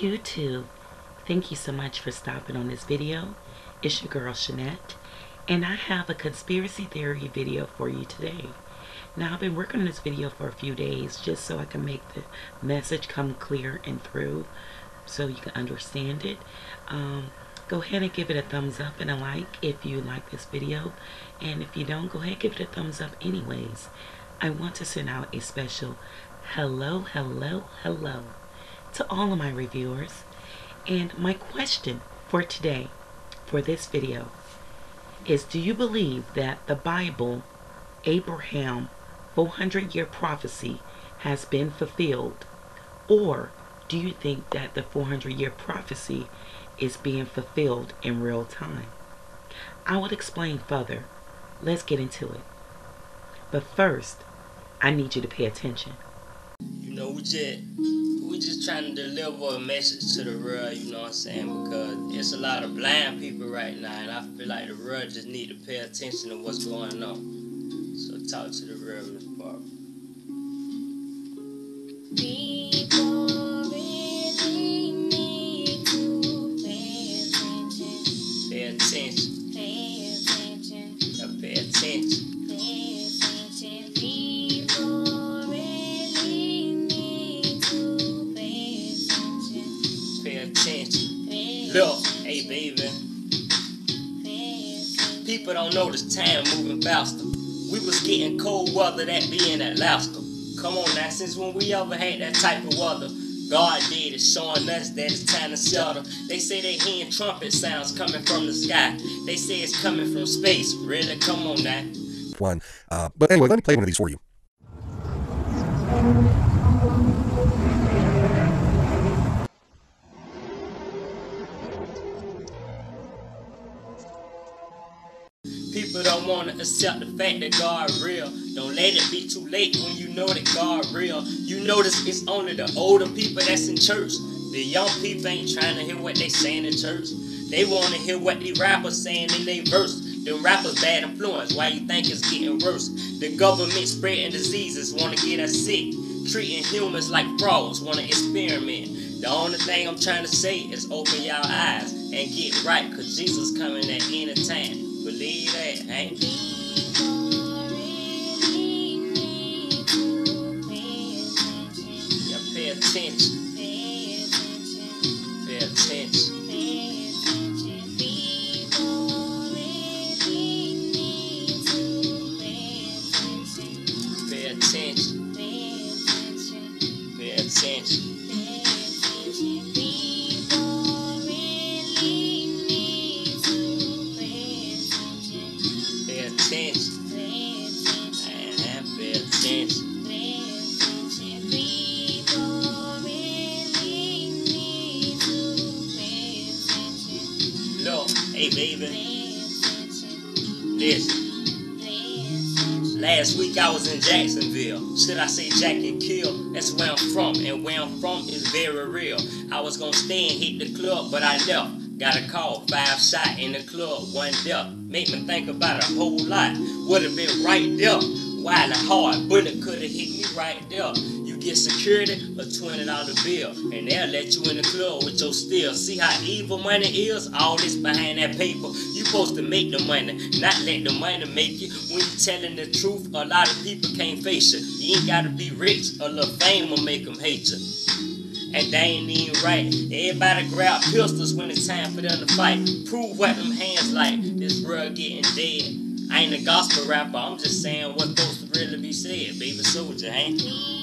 YouTube. Thank you so much for stopping on this video. It's your girl Shanette, and I have a conspiracy theory video for you today. Now, I've been working on this video for a few days just so I can make the message come clear and through so you can understand it. Go ahead and give it a thumbs up and a like if you like this video, and if you don't, go ahead and give it a thumbs up anyways. I want to send out a special hello to all of my reviewers. And my question for today, for this video, is do you believe that the Bible, Abraham 400-year prophecy, has been fulfilled, or do you think that the 400-year prophecy is being fulfilled in real time? I will explain further. Let's get into it. But first, I need you to pay attention. You know, we just trying to deliver a message to the world, you know what I'm saying? Because it's a lot of blind people right now, and I feel like the world just need to pay attention to what's going on. So talk to the Reverend Barbara. Look, hey baby, people don't notice time moving faster. We was getting cold weather, that be in Alaska. Come on now, since when we ever had that type of weather? God did it, showing us that it's time to settle. They say they hearing trumpet sounds coming from the sky. They say it's coming from space. Really, come on now. But anyway, let me play one of these for you. People don't want to accept the fact that God real. Don't let it be too late when you know that God real. You notice it's only the older people that's in church. The young people ain't trying to hear what they saying in church. They want to hear what the rappers saying in their verse. The rappers bad influence, why you think it's getting worse? The government spreading diseases, want to get us sick. Treating humans like frauds, want to experiment. The only thing I'm trying to say is open y'all eyes and get right, cause Jesus coming at any time. Believe that, hey? Yeah, pay attention. Pay attention. Pay attention. Pay attention. Hey baby, listen, last week I was in Jacksonville, should I say Jack and Kill, that's where I'm from, and where I'm from is very real. I was gonna stay and hit the club, but I left, got a call, 5 shots in the club, 1 death, made me think about a whole lot, would've been right there, wild and hard, bullet could've hit me right there. Get security a $20 bill, and they'll let you in the club with your steal. See how evil money is? All this behind that paper. You supposed to make the money, not let the money make you. When you telling the truth, a lot of people can't face you. You ain't gotta be rich, a little fame will make them hate you. And they ain't even right. Everybody grab pistols when it's time for them to fight. Prove what them hands like. This world getting dead. I ain't a gospel rapper, I'm just saying what's supposed to really be said. Baby soldier, ain't you?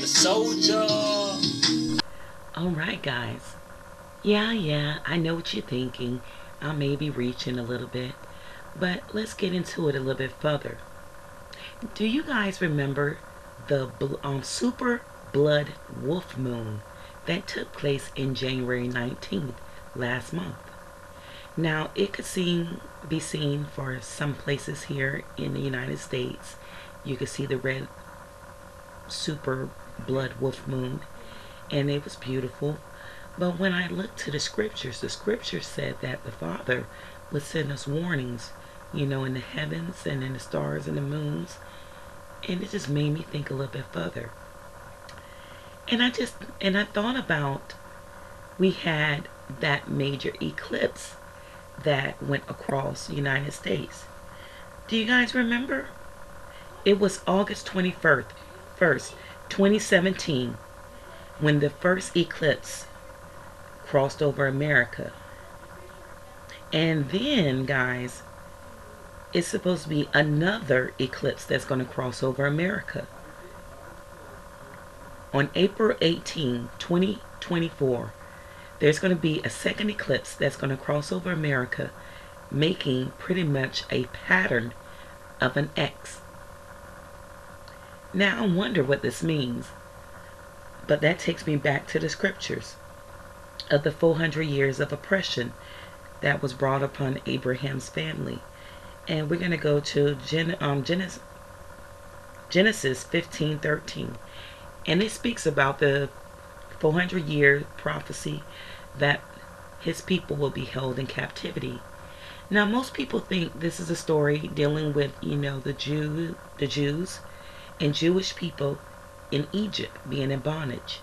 Soldier. All right, right, guys. Yeah, I know what you're thinking. I may be reaching a little bit, but let's get into it a little bit further. Do you guys remember the super blood wolf moon that took place in January 19th last month? Now, it could be seen for some places here in the United States. You could see the red super blood wolf moon, and it was beautiful. But when I looked to the scriptures said that the Father would send us warnings, you know, in the heavens and in the stars and the moons. And it just made me think a little bit further. And I thought about, we had that major eclipse that went across the United States. Do you guys remember? It was August 21st, 2017, when the first eclipse crossed over America. And then, guys, it's supposed to be another eclipse that's going to cross over America on April 18, 2024. There's going to be a second eclipse that's going to cross over America, making pretty much a pattern of an X. Now, I wonder what this means, but that takes me back to the scriptures of the 400 years of oppression that was brought upon Abraham's family. And we're going to go to Genesis 15:13, and it speaks about the 400-year prophecy that his people will be held in captivity. Now, most people think this is a story dealing with, you know, the Jews and Jewish people in Egypt being in bondage.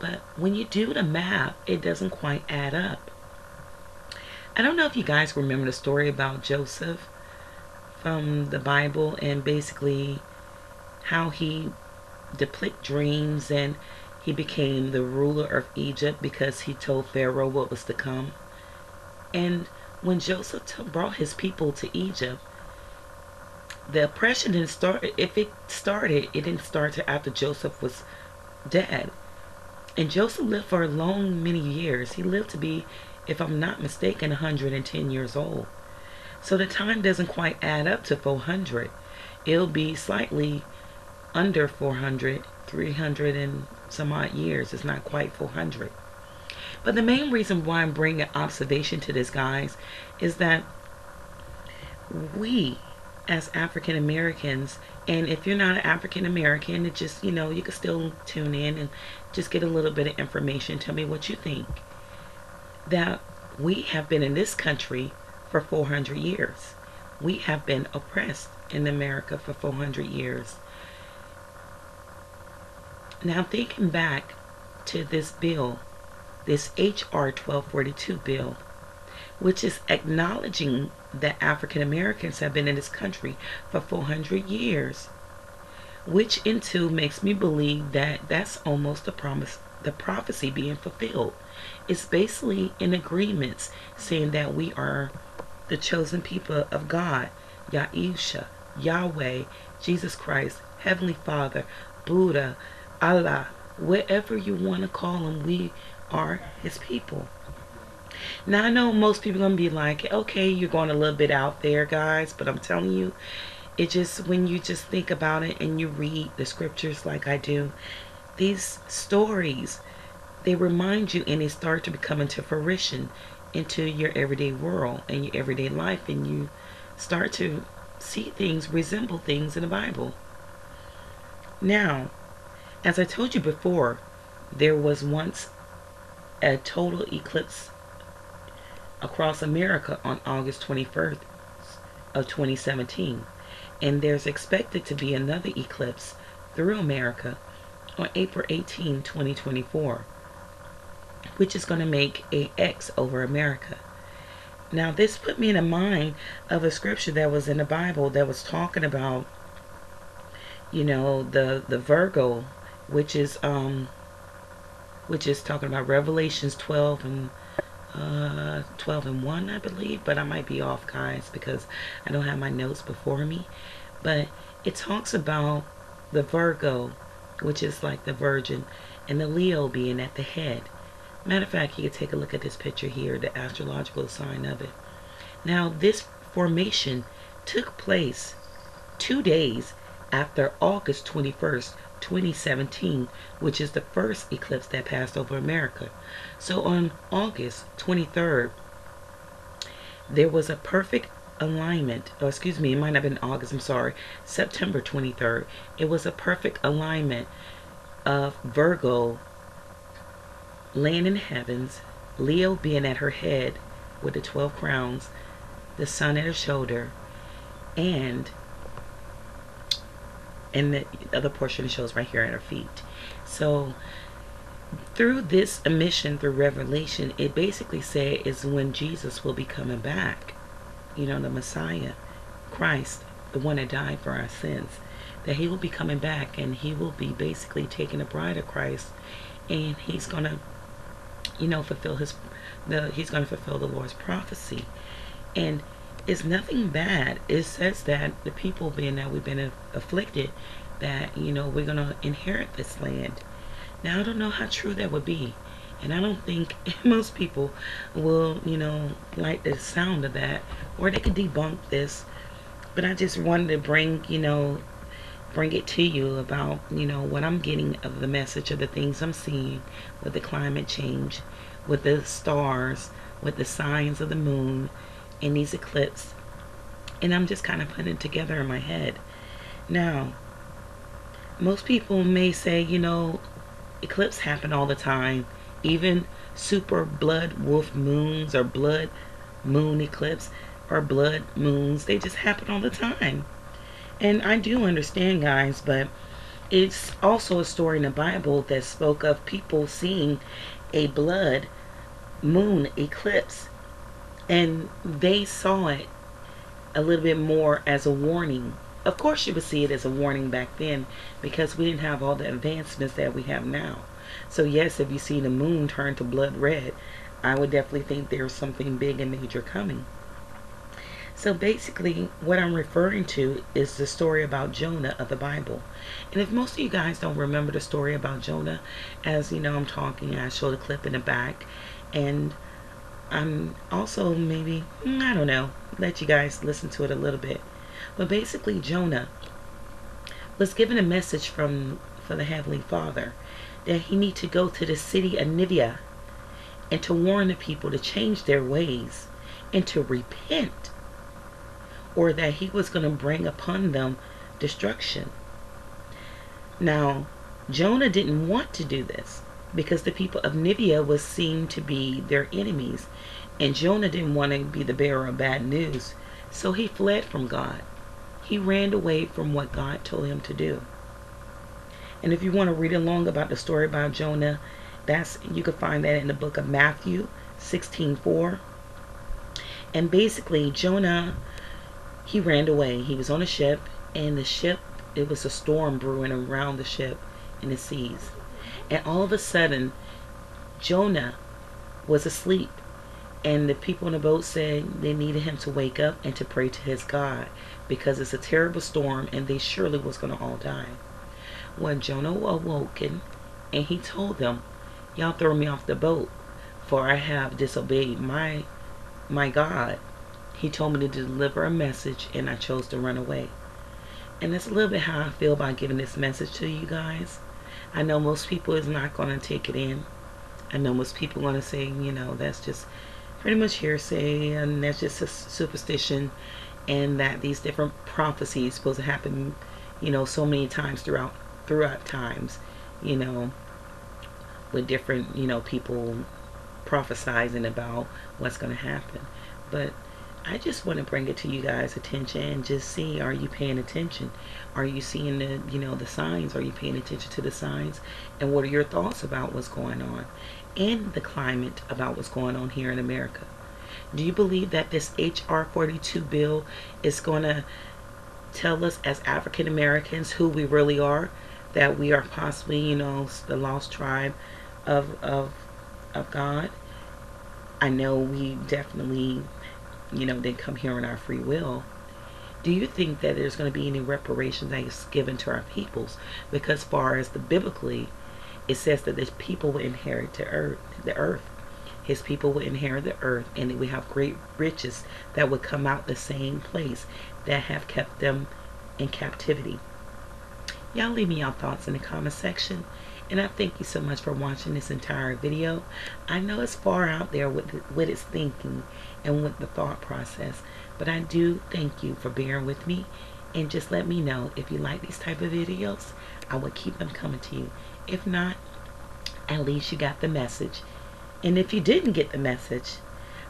But when you do the math, it doesn't quite add up. I don't know if you guys remember the story about Joseph from the Bible, and basically how he depicted dreams, and he became the ruler of Egypt because he told Pharaoh what was to come. And when Joseph brought his people to Egypt, the oppression didn't start. If it started, it didn't start till after Joseph was dead. And Joseph lived for a long many years. He lived to be, if I'm not mistaken, 110 years old. So the time doesn't quite add up to 400. It'll be slightly under 400, 300 and some odd years. It's not quite 400. But the main reason why I'm bringing observation to this, guys, is that we, as African Americans, and if you're not an African American, it just, you know, you can still tune in and just get a little bit of information. Tell me what you think. That we have been in this country for 400 years. We have been oppressed in America for 400 years. Now, thinking back to this bill, this H.R. 1242 bill, which is acknowledging that African Americans have been in this country for 400 years, which in two makes me believe that that's almost the prophecy being fulfilled. It's basically in agreements saying that we are the chosen people of God, Yahisha, Yahweh, Jesus Christ, Heavenly Father, Buddha, Allah, whatever you want to call him, we are his people. Now, I know most people are going to be like, okay, you're going a little bit out there, guys, but I'm telling you, it just, when you just think about it and you read the scriptures like I do, these stories, they remind you, and they start to become into fruition into your everyday world and your everyday life, and you start to see things, resemble things in the Bible. Now, as I told you before, there was once a total eclipse across America on August 21st of 2017, and there's expected to be another eclipse through America on April 18, 2024, which is going to make a X over America. Now, this put me in the mind of a scripture that was in the Bible that was talking about, you know, the Virgo, which is talking about Revelations 12 and 12 and 1, I believe, but I might be off, guys, because I don't have my notes before me. But it talks about the Virgo, which is like the Virgin, and the Leo being at the head. Matter of fact, you can take a look at this picture here, the astrological sign of it. Now, this formation took place 2 days after August 21st, 2017, which is the first eclipse that passed over America. So on August 23rd, there was a perfect alignment. Oh, excuse me, it might not have been August, I'm sorry. September 23rd, it was a perfect alignment of Virgo land in heavens, Leo being at her head with the 12 crowns, the sun at her shoulder, and in the other portion it shows right here at her feet. So through this emission, through Revelation, it basically said is when Jesus will be coming back. You know, the Messiah, Christ, the one that died for our sins, that he will be coming back and he will be basically taking the bride of Christ, and he's gonna, you know, fulfill he's gonna fulfill the Lord's prophecy. And it's nothing bad. It says that the people, being that we've been afflicted, that, you know, we're gonna inherit this land. Now, I don't know how true that would be, and I don't think most people will, you know, like the sound of that, or they could debunk this. But I just wanted to bring, you know, bring it to you about, you know, what I'm getting of the message of the things I'm seeing with the climate change, with the stars, with the signs of the moon, and these eclipses. And I'm just kind of putting it together in my head. Now, most people may say, you know, eclipses happen all the time. Even super blood wolf moons or blood moon eclipse or blood moons, they just happen all the time. And I do understand, guys, but it's also a story in the Bible that spoke of people seeing a blood moon eclipse, and they saw it a little bit more as a warning. Of course you would see it as a warning back then, because we didn't have all the advancements that we have now. So yes, if you see the moon turn to blood red, I would definitely think there's something big and major coming. So basically, what I'm referring to is the story about Jonah of the Bible. And if most of you guys don't remember the story about Jonah, as you know, I'm talking, I showed a clip in the back. And I'm also maybe, I don't know, let you guys listen to it a little bit. But basically, Jonah was given a message from the Heavenly Father that he need to go to the city of Nineveh and to warn the people to change their ways and to repent, or that he was going to bring upon them destruction. Now, Jonah didn't want to do this because the people of Nineveh was seen to be their enemies, and Jonah didn't want to be the bearer of bad news. So he fled from God. He ran away from what God told him to do. And if you want to read along about the story about Jonah, that's, you can find that in the book of Matthew 16:4. And basically, Jonah, he ran away. He was on a ship, and the ship, it was a storm brewing around the ship in the seas. And all of a sudden, Jonah was asleep, and the people in the boat said they needed him to wake up and to pray to his God, because it's a terrible storm and they surely was going to all die. Well, Jonah awoken, and he told them, y'all throw me off the boat, for I have disobeyed my God. He told me to deliver a message, and I chose to run away. And that's a little bit how I feel about giving this message to you guys. I know most people is not going to take it in. I know most people going to say, you know, that's just pretty much hearsay, and that's just a superstition, and that these different prophecies supposed to happen, you know, so many times throughout times, you know, with different, you know, people prophesizing about what's going to happen. But I just want to bring it to you guys' attention and just see, are you paying attention? Are you seeing the, you know, the signs? Are you paying attention to the signs? And what are your thoughts about what's going on? And the climate about what's going on here in America. Do you believe that this H.R. 42 bill is going to tell us as African Americans who we really are? That we are possibly, you know, the lost tribe of God? I know we definitely, you know, didn't come here in our free will. Do you think that there's going to be any reparations that is given to our peoples? Because far as the biblically, it says that the people will inherit the earth. His people will inherit the earth, and we have great riches that will come out the same place that have kept them in captivity. Y'all leave me your thoughts in the comment section, and I thank you so much for watching this entire video. I know it's far out there with its thinking and with the thought process, but I do thank you for bearing with me, and just let me know if you like these type of videos. I will keep them coming to you. If not, at least you got the message. And if you didn't get the message,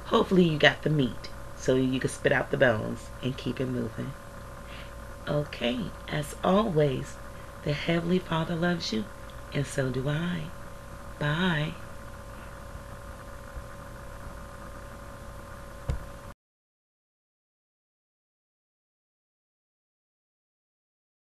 hopefully you got the meat so you can spit out the bones and keep it moving. Okay, as always, the Heavenly Father loves you, and so do I. Bye.